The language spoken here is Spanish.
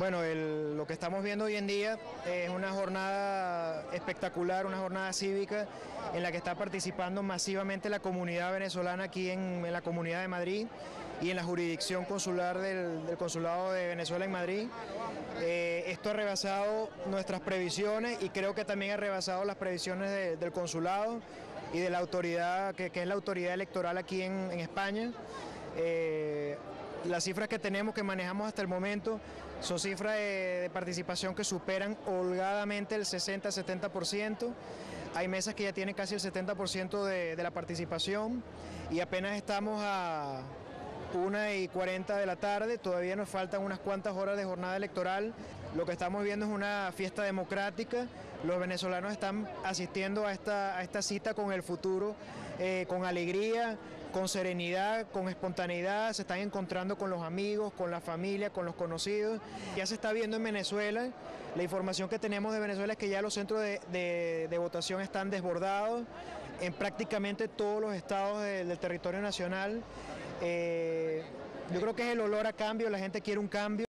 Bueno, lo que estamos viendo hoy en día es una jornada espectacular, una jornada cívica en la que está participando masivamente la comunidad venezolana aquí en la Comunidad de Madrid y en la jurisdicción consular del Consulado de Venezuela en Madrid. Esto ha rebasado nuestras previsiones y creo que también ha rebasado las previsiones del Consulado y de la autoridad, que es la autoridad electoral aquí en España. Las cifras que tenemos, que manejamos hasta el momento, son cifras de participación que superan holgadamente el 60-70%. Hay mesas que ya tienen casi el 70% de la participación y apenas estamos a 1:40 de la tarde, todavía nos faltan unas cuantas horas de jornada electoral. Lo que estamos viendo es una fiesta democrática. Los venezolanos están asistiendo a esta cita con el futuro, con alegría, con serenidad, con espontaneidad. Se están encontrando con los amigos, con la familia, con los conocidos. Ya se está viendo en Venezuela, la información que tenemos de Venezuela es que ya los centros de votación están desbordados en prácticamente todos los estados del territorio nacional. Yo creo que es el olor a cambio, la gente quiere un cambio.